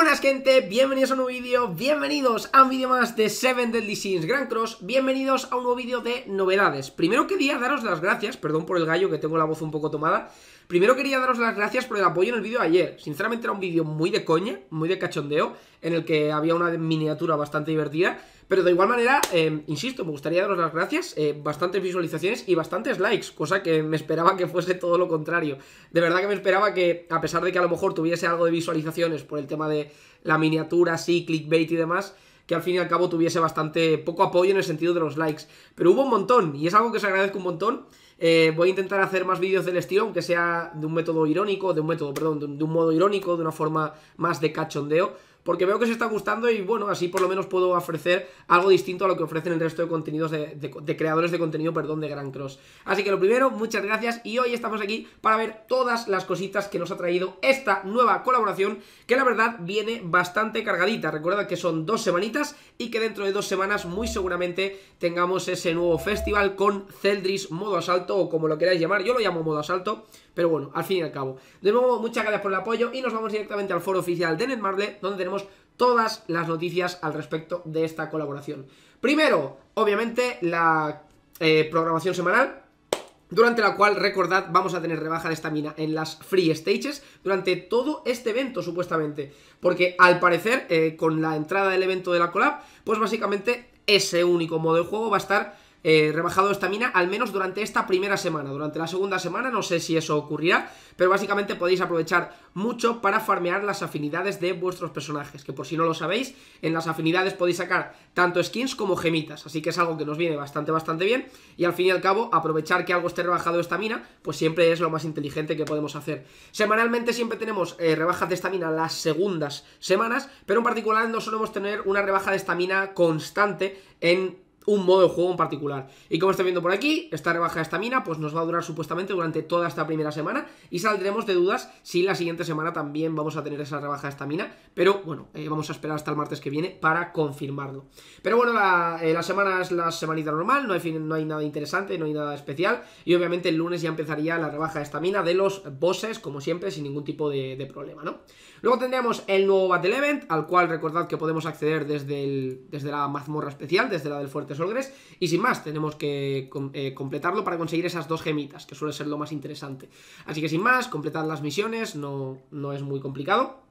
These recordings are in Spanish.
buenas gente, bienvenidos a un nuevo vídeo, bienvenidos a un vídeo más de Seven Deadly Sins Grand Cross, bienvenidos a un nuevo vídeo de novedades. Primero quería daros las gracias, perdón por el gallo que tengo la voz un poco tomada. Primero quería daros las gracias por el apoyo en el vídeo de ayer. Sinceramente era un vídeo muy de coña, muy de cachondeo, en el que había una miniatura bastante divertida. Pero de igual manera, insisto, me gustaría daros las gracias, bastantes visualizaciones y bastantes likes, cosa que me esperaba que fuese todo lo contrario. De verdad que me esperaba que, a pesar de que a lo mejor tuviese algo de visualizaciones por el tema de la miniatura, sí, clickbait y demás, que al fin y al cabo tuviese bastante poco apoyo en el sentido de los likes. Pero hubo un montón, y es algo que os agradezco un montón. Voy a intentar hacer más vídeos del estilo, aunque sea de un método irónico, de un modo irónico, de una forma más de cachondeo, porque veo que se está gustando y bueno, así por lo menos puedo ofrecer algo distinto a lo que ofrecen el resto de contenidos de creadores de contenido, perdón, de Grand Cross. Así que lo primero, muchas gracias y hoy estamos aquí para ver todas las cositas que nos ha traído esta nueva colaboración, que la verdad viene bastante cargadita. Recuerda que son 2 semanitas y que dentro de 2 semanas muy seguramente tengamos ese nuevo festival con Zeldris modo asalto o como lo queráis llamar, yo lo llamo modo asalto, pero bueno, al fin y al cabo. De nuevo, muchas gracias por el apoyo y nos vamos directamente al foro oficial de Netmarble, donde tenemos todas las noticias al respecto de esta colaboración. Primero, obviamente, la programación semanal, durante la cual, recordad, vamos a tener rebaja de estamina en las free stages durante todo este evento, supuestamente. Porque, al parecer, con la entrada del evento de la collab, pues básicamente ese único modo de juego va a estar rebajado de estamina, al menos durante esta primera semana. Durante la segunda semana no sé si eso ocurrirá, pero básicamente podéis aprovechar mucho para farmear las afinidades de vuestros personajes, que por si no lo sabéis, en las afinidades podéis sacar tanto skins como gemitas, así que es algo que nos viene bastante bien, y al fin y al cabo aprovechar que algo esté rebajado de estamina pues siempre es lo más inteligente que podemos hacer. Semanalmente siempre tenemos rebajas de estamina las segundas semanas, pero en particular no solemos tener una rebaja de estamina constante en un modo de juego en particular. Y como estáis viendo por aquí, esta rebaja de estamina pues nos va a durar supuestamente durante toda esta primera semana y saldremos de dudas si la siguiente semana también vamos a tener esa rebaja de estamina, pero bueno, vamos a esperar hasta el martes que viene para confirmarlo. Pero bueno, la semana es la semanita normal, no hay nada interesante, no hay nada especial, y obviamente el lunes ya empezaría la rebaja de estamina de los bosses, como siempre, sin ningún tipo de problema, ¿no? Luego tendremos el nuevo Battle Event, al cual recordad que podemos acceder desde la mazmorra especial, desde la del Fuerte Solgres, y sin más, tenemos que completarlo para conseguir esas 2 gemitas, que suele ser lo más interesante. Así que sin más, completad las misiones, no es muy complicado.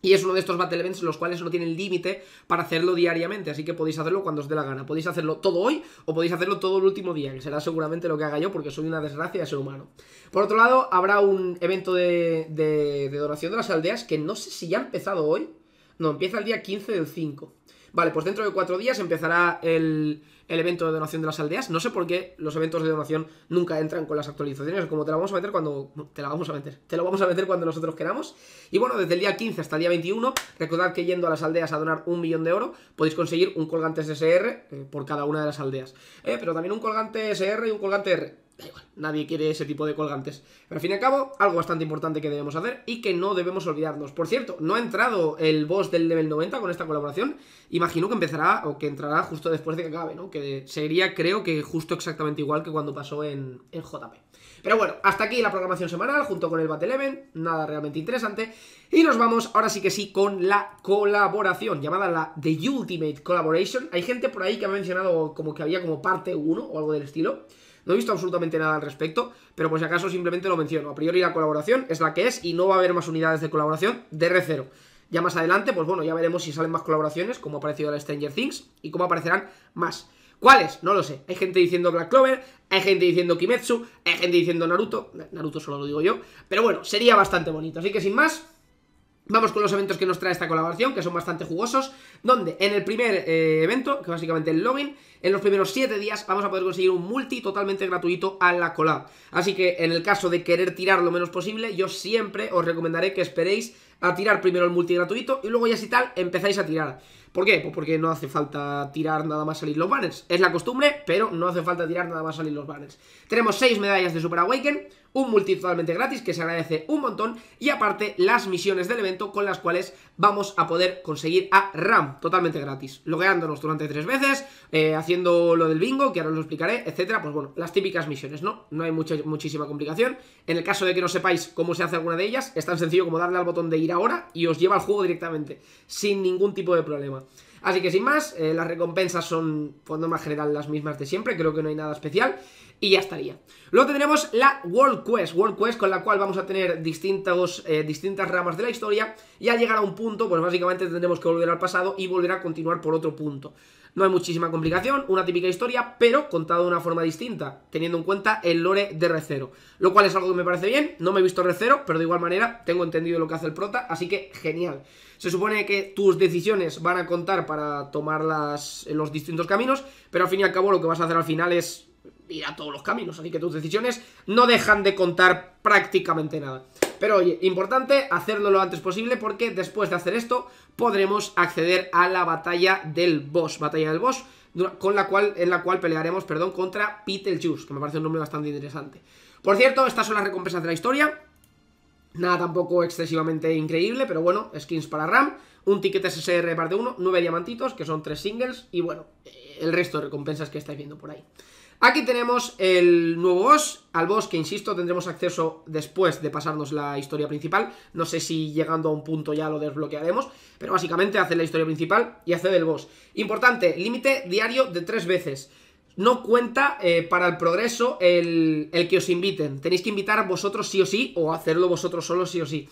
Y es uno de estos Battle Events los cuales no tienen límite para hacerlo diariamente, así que podéis hacerlo cuando os dé la gana. Podéis hacerlo todo hoy o podéis hacerlo todo el último día, que será seguramente lo que haga yo porque soy una desgracia de ser humano. Por otro lado, habrá un evento de donación de las aldeas que no sé si ya ha empezado hoy. No, empieza el día 15 del 5. Vale, pues dentro de 4 días empezará el evento de donación de las aldeas. No sé por qué los eventos de donación nunca entran con las actualizaciones, como te la vamos a meter cuando... Te lo vamos a meter cuando nosotros queramos. Y bueno, desde el día 15 hasta el día 21, recordad que yendo a las aldeas a donar 1 millón de oro, podéis conseguir un colgante SSR por cada una de las aldeas. Pero también un colgante SR y un colgante R. Da igual, nadie quiere ese tipo de colgantes. Pero al fin y al cabo, algo bastante importante que debemos hacer y que no debemos olvidarnos. Por cierto, no ha entrado el boss del level 90 con esta colaboración. Imagino que empezará o que entrará justo después de que acabe, ¿no? Que seguiría, creo que justo exactamente igual que cuando pasó en JP. Pero bueno, hasta aquí la programación semanal junto con el Battle Event, nada realmente interesante. Y nos vamos, ahora sí que sí, con la colaboración, llamada la The Ultimate Collaboration. Hay gente por ahí que ha mencionado como que había como parte 1 o algo del estilo. No he visto absolutamente nada al respecto, pero por si acaso simplemente lo menciono. A priori la colaboración es la que es y no va a haber más unidades de colaboración de Re:Zero. Ya más adelante, pues bueno, ya veremos si salen más colaboraciones, como ha aparecido la Stranger Things y cómo aparecerán más. ¿Cuáles? No lo sé. Hay gente diciendo Black Clover, hay gente diciendo Kimetsu, hay gente diciendo Naruto. Naruto solo lo digo yo. Pero bueno, sería bastante bonito. Así que sin más, vamos con los eventos que nos trae esta colaboración, que son bastante jugosos, donde en el primer evento, que básicamente el login, en los primeros 7 días vamos a poder conseguir un multi totalmente gratuito a la collab. Así que en el caso de querer tirar lo menos posible, yo siempre os recomendaré que esperéis a tirar primero el multi gratuito y luego ya si tal empezáis a tirar. ¿Por qué? Pues porque no hace falta tirar nada más salir los banners. Es la costumbre, pero no hace falta tirar nada más salir los banners. Tenemos 6 medallas de Super Awaken, un multi totalmente gratis que se agradece un montón, y aparte las misiones del evento con las cuales vamos a poder conseguir a Ram totalmente gratis, logueándonos durante 3 veces, haciendo lo del bingo, que ahora os lo explicaré, etcétera. Pues bueno, las típicas misiones, ¿no? No hay muchísima complicación. En el caso de que no sepáis cómo se hace alguna de ellas, es tan sencillo como darle al botón de ir ahora y os lleva al juego directamente, sin ningún tipo de problema. Así que sin más, las recompensas son, por norma general, las mismas de siempre, creo que no hay nada especial. Y ya estaría. Luego tendremos la World Quest, con la cual vamos a tener distintas ramas de la historia, y al llegar a un punto, pues básicamente tendremos que volver al pasado y volver a continuar por otro punto. No hay muchísima complicación, una típica historia, pero contada de una forma distinta, teniendo en cuenta el lore de Re:Zero, lo cual es algo que me parece bien. No me he visto Re:Zero, pero de igual manera tengo entendido lo que hace el prota, así que genial. Se supone que tus decisiones van a contar para tomar los distintos caminos, pero al fin y al cabo lo que vas a hacer al final es ir a todos los caminos, así que tus decisiones no dejan de contar prácticamente nada. Pero oye, importante hacerlo lo antes posible, porque después de hacer esto podremos acceder a la batalla del boss, en la cual pelearemos, perdón, contra Piteljuice, que me parece un nombre bastante interesante. Por cierto, estas son las recompensas de la historia. Nada tampoco excesivamente increíble, pero bueno, skins para RAM, un ticket SSR parte 1, 9 diamantitos, que son 3 singles, y bueno, el resto de recompensas que estáis viendo por ahí. Aquí tenemos el nuevo boss, al boss que, insisto, tendremos acceso después de pasarnos la historia principal. No sé si llegando a un punto ya lo desbloquearemos, pero básicamente hacer la historia principal y hacer el boss. Importante, límite diario de 3 veces. No cuenta para el progreso el que os inviten. Tenéis que invitar vosotros sí o sí, o hacerlo vosotros solos sí o sí.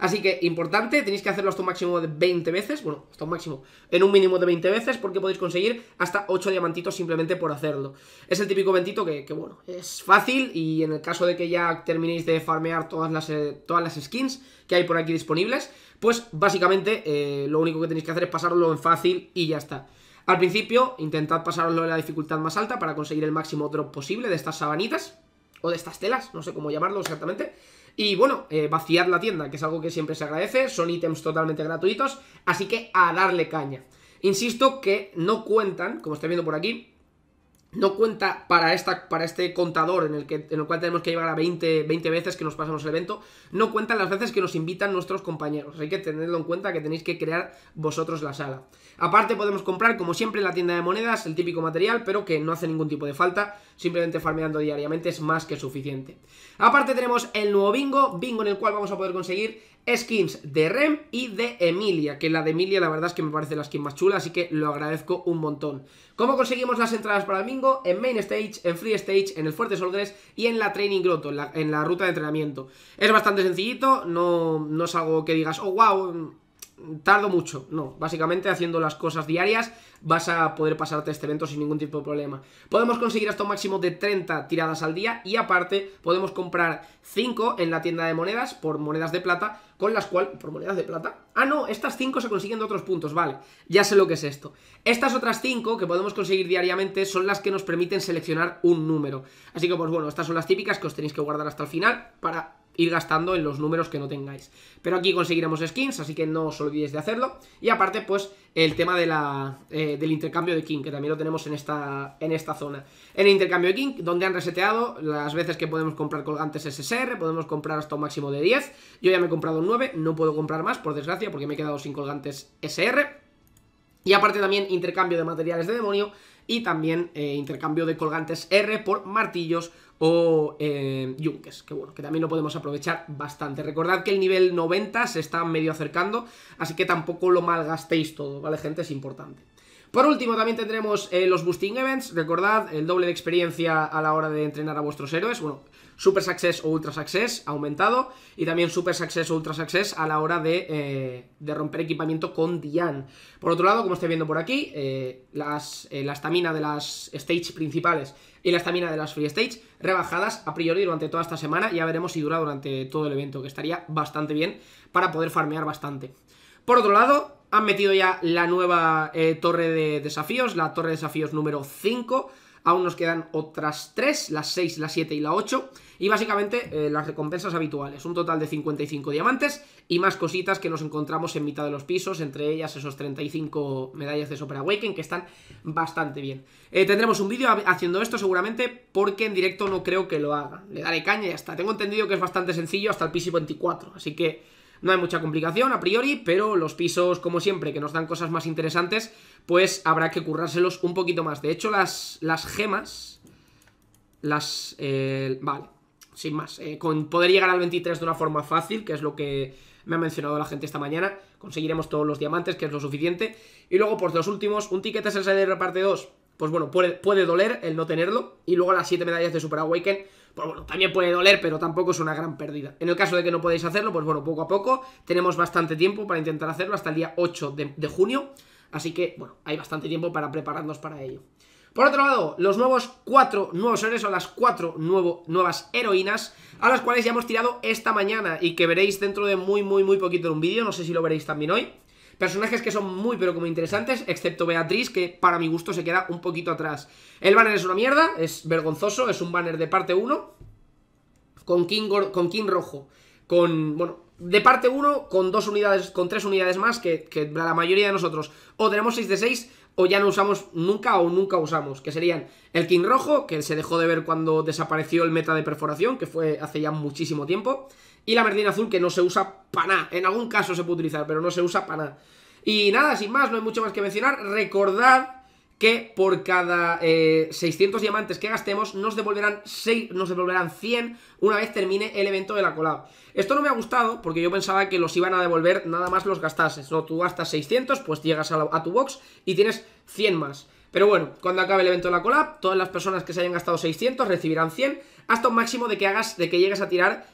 Así que, importante, tenéis que hacerlo hasta un máximo de 20 veces, bueno, hasta un máximo, en un mínimo de 20 veces, porque podéis conseguir hasta 8 diamantitos simplemente por hacerlo. Es el típico ventito que bueno, es fácil, y en el caso de que ya terminéis de farmear todas las skins que hay por aquí disponibles, pues básicamente lo único que tenéis que hacer es pasarlo en fácil y ya está. Al principio, intentad pasarlo en la dificultad más alta para conseguir el máximo drop posible de estas sabanitas, o de estas telas, no sé cómo llamarlo exactamente. Y bueno, vaciad la tienda, que es algo que siempre se agradece, son ítems totalmente gratuitos, así que a darle caña. Insisto que no cuentan, como estáis viendo por aquí, no cuenta para este contador en el cual tenemos que llegar a 20 veces que nos pasamos el evento, no cuentan las veces que nos invitan nuestros compañeros. Hay que tenerlo en cuenta, que tenéis que crear vosotros la sala. Aparte podemos comprar, como siempre, en la tienda de monedas, el típico material, pero que no hace ningún tipo de falta, simplemente farmeando diariamente es más que suficiente. Aparte tenemos el nuevo bingo en el cual vamos a poder conseguir skins de Rem y de Emilia, que la de Emilia la verdad es que me parece la skin más chula, así que lo agradezco un montón. ¿Cómo conseguimos las entradas para el bingo? En Main Stage, en Free Stage, en el Fuerte Solgres y en la Training Grotto, en la ruta de entrenamiento. Es bastante sencillito, no es algo que digas, oh wow, tardo mucho. No, básicamente haciendo las cosas diarias vas a poder pasarte este evento sin ningún tipo de problema. Podemos conseguir hasta un máximo de 30 tiradas al día, y aparte podemos comprar 5 en la tienda de monedas por monedas de plata, con las cuales... ¿Por monedas de plata? Ah, no, estas 5 se consiguen de otros puntos, vale, ya sé lo que es esto. Estas otras 5 que podemos conseguir diariamente son las que nos permiten seleccionar un número. Así que pues bueno, estas son las típicas que os tenéis que guardar hasta el final para ir gastando en los números que no tengáis. Pero aquí conseguiremos skins, así que no os olvidéis de hacerlo. Y aparte, pues, el tema de del intercambio de King, que también lo tenemos en esta zona. En el intercambio de King, donde han reseteado las veces que podemos comprar colgantes SSR, podemos comprar hasta un máximo de 10. Yo ya me he comprado 9, no puedo comprar más, por desgracia, porque me he quedado sin colgantes SR. Y aparte también intercambio de materiales de demonio, y también intercambio de colgantes R por martillos o yunques, que bueno, que también lo podemos aprovechar bastante. Recordad que el nivel 90 se está medio acercando, así que tampoco lo malgastéis todo, ¿vale, gente? Es importante. Por último, también tendremos los Boosting Events. Recordad, el doble de experiencia a la hora de entrenar a vuestros héroes, bueno, Super Success o Ultra Success aumentado, y también Super Success o Ultra Success a la hora de romper equipamiento con Diane. Por otro lado, como estáis viendo por aquí, la estamina de las stages principales y la estamina de las free stage rebajadas a priori durante toda esta semana. Ya veremos si dura durante todo el evento, que estaría bastante bien para poder farmear bastante. Por otro lado, han metido ya la nueva torre de desafíos, la torre de desafíos número 5. Aún nos quedan otras 3, las 6, las 7 y la 8. Y básicamente las recompensas habituales, un total de 55 diamantes y más cositas que nos encontramos en mitad de los pisos, entre ellas esos 35 medallas de Super Awaken que están bastante bien. Tendremos un vídeo haciendo esto seguramente, porque en directo no creo que lo haga. Le daré caña y ya está. Tengo entendido que es bastante sencillo hasta el piso 24, así que no hay mucha complicación a priori, pero los pisos, como siempre, que nos dan cosas más interesantes, pues habrá que currárselos un poquito más. De hecho, las gemas, las... vale, sin más. Con poder llegar al 23 de una forma fácil, que es lo que me ha mencionado la gente esta mañana, conseguiremos todos los diamantes, que es lo suficiente. Y luego, por los últimos, un ticket SSD de parte 2, pues bueno, puede doler el no tenerlo. Y luego las 7 medallas de Super Awaken, pues bueno, también puede doler, pero tampoco es una gran pérdida. En el caso de que no podáis hacerlo, pues bueno, poco a poco. Tenemos bastante tiempo para intentar hacerlo hasta el día 8 de junio. Así que, bueno, hay bastante tiempo para prepararnos para ello. Por otro lado, los nuevos 4 nuevos héroes o las 4 nuevas heroínas, a las cuales ya hemos tirado esta mañana y que veréis dentro de muy poquito en un vídeo. No sé si lo veréis también hoy. Personajes que son muy pero como interesantes, excepto Beatriz, que para mi gusto se queda un poquito atrás. El banner es una mierda, es vergonzoso, es un banner de parte 1, con King rojo, con, bueno, de parte 1, con 2 unidades, con 3 unidades más, que la mayoría de nosotros o tenemos 6 de 6, o ya no usamos nunca o nunca usamos, que serían el King rojo, que se dejó de ver cuando desapareció el meta de perforación, que fue hace ya muchísimo tiempo, y la Merlina azul, que no se usa para nada. En algún caso se puede utilizar, pero no se usa para nada. Y nada, sin más, no hay mucho más que mencionar. Recordad que por cada 600 diamantes que gastemos nos devolverán 100 una vez termine el evento de la collab. Esto no me ha gustado porque yo pensaba que los iban a devolver nada más los gastases. No, tú gastas 600, pues llegas a tu box y tienes 100 más. Pero bueno, cuando acabe el evento de la collab, todas las personas que se hayan gastado 600 recibirán 100, hasta un máximo de que llegues a tirar...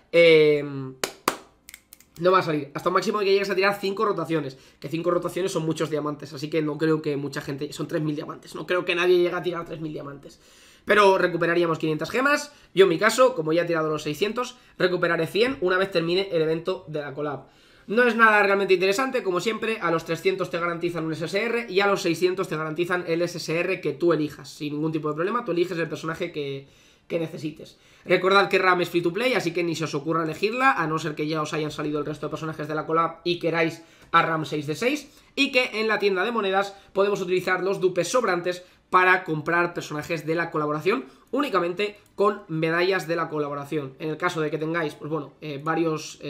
no va a salir, hasta un máximo de que llegues a tirar 5 rotaciones, que 5 rotaciones son muchos diamantes, así que no creo que mucha gente... Son 3.000 diamantes, no creo que nadie llegue a tirar 3.000 diamantes. Pero recuperaríamos 500 gemas. Yo en mi caso, como ya he tirado los 600, recuperaré 100 una vez termine el evento de la collab. No es nada realmente interesante, como siempre, a los 300 te garantizan un SSR y a los 600 te garantizan el SSR que tú elijas. Sin ningún tipo de problema, tú eliges el personaje que necesites. Recordad que RAM es free to play, así que ni se os ocurra elegirla, a no ser que ya os hayan salido el resto de personajes de la collab y queráis a RAM 6 de 6, y que en la tienda de monedas podemos utilizar los dupes sobrantes para comprar personajes de la colaboración únicamente con medallas de la colaboración. En el caso de que tengáis, pues bueno, varios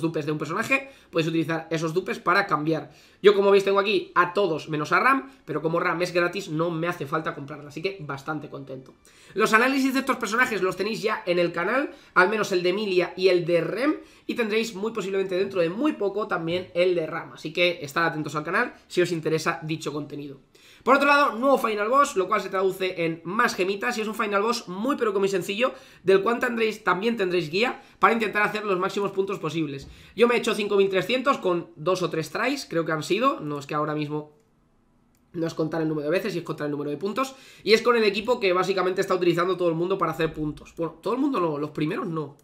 dupes de un personaje, podéis utilizar esos dupes para cambiar. Yo, como veis, tengo aquí a todos menos a RAM, pero como RAM es gratis no me hace falta comprarla, así que bastante contento. Los análisis de estos personajes los tenéis ya en el canal, al menos el de Emilia y el de Rem, y tendréis muy posiblemente dentro de muy poco también el de RAM, así que estad atentos al canal si os interesa dicho contenido. Por otro lado, nuevo Final Boss, lo cual se traduce en más gemitas, y es un Final Boss muy pero que muy sencillo, del cual también tendréis guía para intentar hacer los máximos puntos posibles. Yo me he hecho 5300 con 2 o 3 tries, creo que han sido, no es que ahora mismo... No es contar el número de veces y es contar el número de puntos. Y es con el equipo que básicamente está utilizando todo el mundo para hacer puntos. Bueno, todo el mundo no, los primeros no.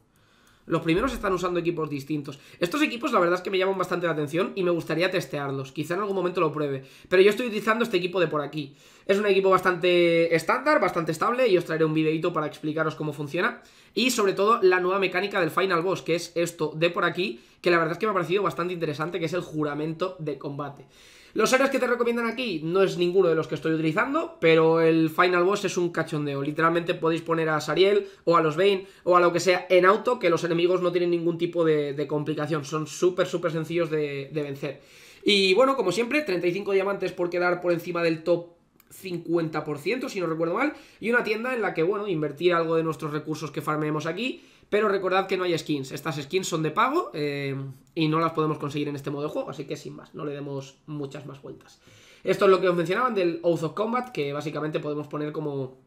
Los primeros están usando equipos distintos. Estos equipos la verdad es que me llaman bastante la atención y me gustaría testearlos, quizá en algún momento lo pruebe. Pero yo estoy utilizando este equipo de por aquí. Es un equipo bastante estándar, bastante estable, y os traeré un videito para explicaros cómo funciona. Y sobre todo la nueva mecánica del Final Boss, que es esto de por aquí, que la verdad es que me ha parecido bastante interesante, que es el juramento de combate. Los héroes que te recomiendan aquí no es ninguno de los que estoy utilizando, pero el Final Boss es un cachondeo. Literalmente podéis poner a Sariel o a los Bane o a lo que sea en auto, que los enemigos no tienen ningún tipo de complicación. Son súper sencillos de vencer. Y bueno, como siempre, 35 diamantes por quedar por encima del top 50%, si no recuerdo mal, y una tienda en la que, bueno, invertir algo de nuestros recursos que farmeemos aquí. Pero recordad que no hay skins, estas skins son de pago y no las podemos conseguir en este modo de juego, así que sin más, no le demos muchas más vueltas. Esto es lo que os mencionaban del Oath of Combat, que básicamente podemos poner como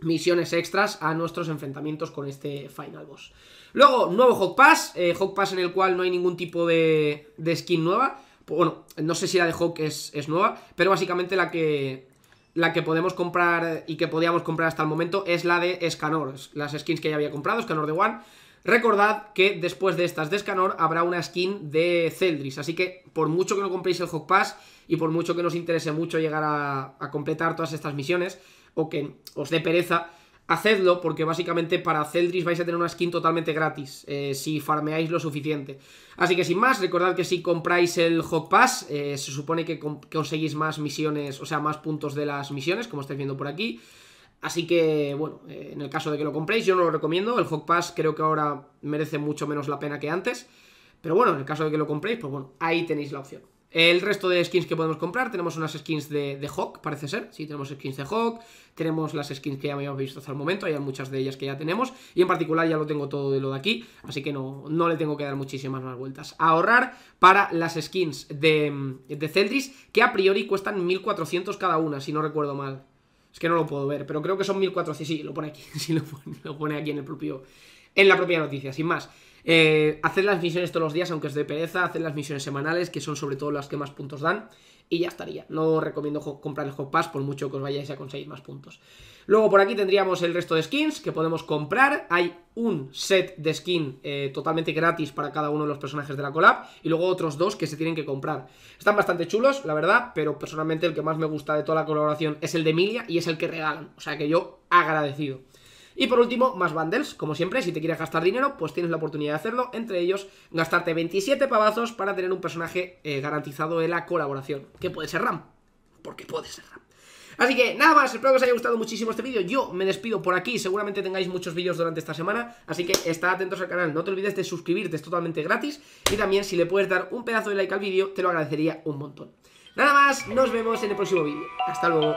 misiones extras a nuestros enfrentamientos con este Final Boss. Luego, nuevo Hawk Pass en el cual no hay ningún tipo de skin nueva. Bueno, no sé si la de Hawk es nueva, pero básicamente la que podemos comprar y que podíamos comprar hasta el momento es la de Escanor, las skins que ya había comprado, Escanor de One. Recordad que después de estas de Escanor habrá una skin de Zeldris, así que por mucho que no compréis el Hawk Pass y por mucho que nos interese mucho llegar a completar todas estas misiones, o que os dé pereza, hacedlo, porque básicamente para Zeldris vais a tener una skin totalmente gratis, si farmeáis lo suficiente. Así que sin más, recordad que si compráis el Hawk Pass, se supone que conseguís más misiones, o sea, más puntos de las misiones, como estáis viendo por aquí. Así que, bueno, en el caso de que lo compréis, yo no lo recomiendo. El Hawk Pass creo que ahora merece mucho menos la pena que antes. Pero bueno, en el caso de que lo compréis, pues bueno, ahí tenéis la opción. El resto de skins que podemos comprar, tenemos unas skins de Hawk, parece ser. Sí, tenemos skins de Hawk, tenemos las skins que ya habíamos visto hasta el momento, hay muchas de ellas que ya tenemos. Y en particular ya lo tengo todo de lo de aquí, así que no le tengo que dar muchísimas más vueltas. A ahorrar para las skins de Zeldris, que a priori cuestan 1400 cada una, si no recuerdo mal. Es que no lo puedo ver, pero creo que son 1400, sí, lo pone aquí, sí, lo pone aquí en el propio... en la propia noticia, sin más. Haced las misiones todos los días, aunque os dé pereza. Haced las misiones semanales, que son sobre todo las que más puntos dan. Y ya estaría. No os recomiendo comprar el Hawk Pass, por mucho que os vayáis a conseguir más puntos. Luego por aquí tendríamos el resto de skins que podemos comprar. Hay un set de skin totalmente gratis para cada uno de los personajes de la collab. Y luego otros dos que se tienen que comprar. Están bastante chulos, la verdad. Pero personalmente el que más me gusta de toda la colaboración es el de Emilia, y es el que regalan. O sea que yo agradecido. Y por último, más bundles, como siempre, si te quieres gastar dinero, pues tienes la oportunidad de hacerlo, entre ellos gastarte 27 pavazos para tener un personaje garantizado de la colaboración, que puede ser RAM, porque puede ser RAM. Así que nada más, espero que os haya gustado muchísimo este vídeo, yo me despido por aquí, seguramente tengáis muchos vídeos durante esta semana, así que estad atentos al canal, no te olvides de suscribirte, es totalmente gratis, y también si le puedes dar un pedazo de like al vídeo, te lo agradecería un montón. Nada más, nos vemos en el próximo vídeo, hasta luego.